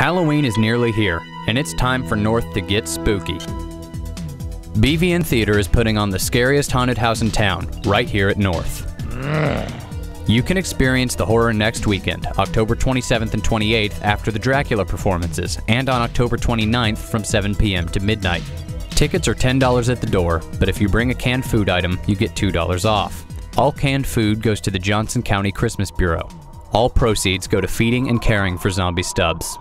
Halloween is nearly here, and it's time for North to get spooky. BVN Theater is putting on the scariest haunted house in town, right here at North. You can experience the horror next weekend, October 27th and 28th after the Dracula performances, and on October 29th from 7 p.m. to midnight. Tickets are $10 at the door, but if you bring a canned food item, you get $2 off. All canned food goes to the Johnson County Christmas Bureau. All proceeds go to feeding and caring for zombie stubs.